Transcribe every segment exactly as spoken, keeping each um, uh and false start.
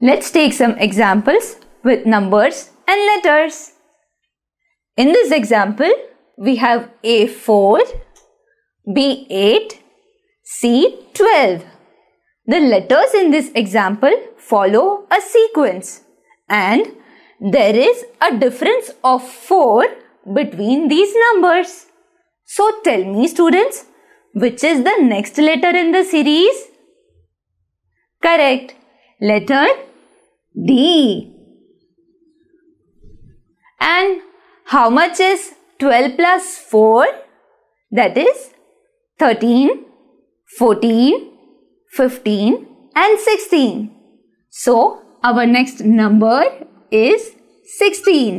Let's take some examples with numbers and letters. In this example, we have A four, B eight, C twelve. The letters in this example follow a sequence, and there is a difference of four between these numbers. So tell me, students, which is the next letter in the series? Correct. Letter D. And how much is twelve plus four? That is thirteen, fourteen, fifteen and sixteen. So our next number is sixteen.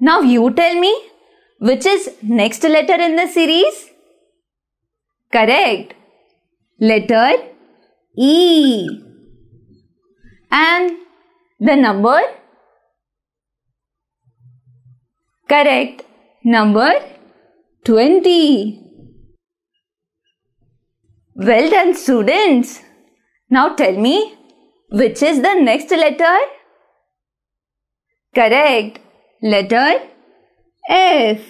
Now you tell me, which is next letter in the series? Correct. Letter E. And the number? Correct. Number twenty. Well done, students. Now tell me, which is the next letter? Correct. Letter F.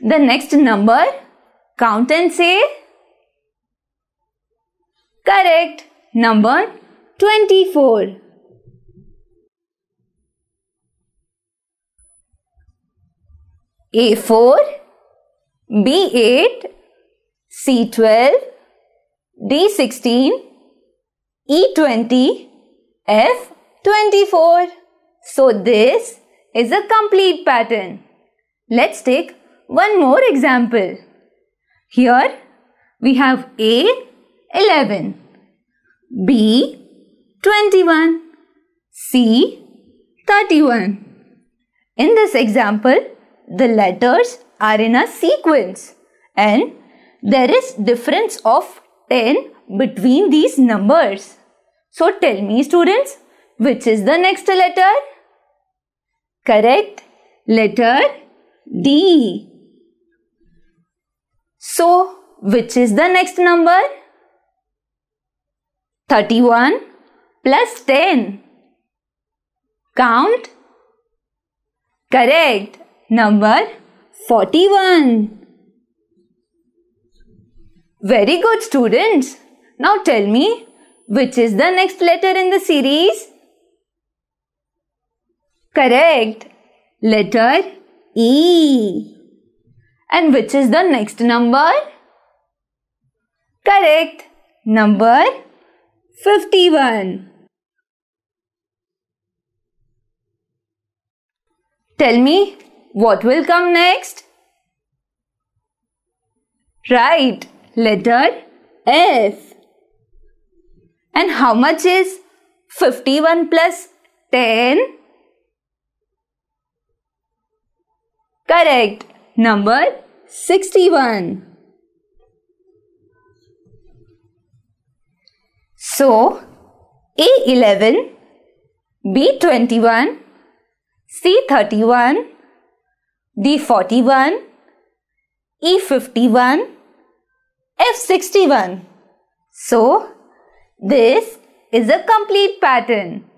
The next number, count and say. Correct. Number twenty-four. A four, B eight, C twelve, D sixteen, E twenty, F twenty-four. So this is a complete pattern. Let's take one more example. Here we have A eleven, B twenty-one, C thirty-one. In this example, the letters are in a sequence, and there is difference of ten between these numbers. So tell me, students, which is the next letter? Correct. Letter D. So which is the next number? thirty-one plus ten. Count. Correct. Number forty-one. Very good, students. Now tell me, which is the next letter in the series? Correct. Letter E. And which is the next number? Correct. Number fifty-one. Tell me, what will come next? Right. Letter F. And how much is fifty-one plus ten? Correct. Number sixty-one. So, A eleven, B twenty-one, C thirty-one, D forty-one, E fifty-one, F sixty-one. So, this is a complete pattern.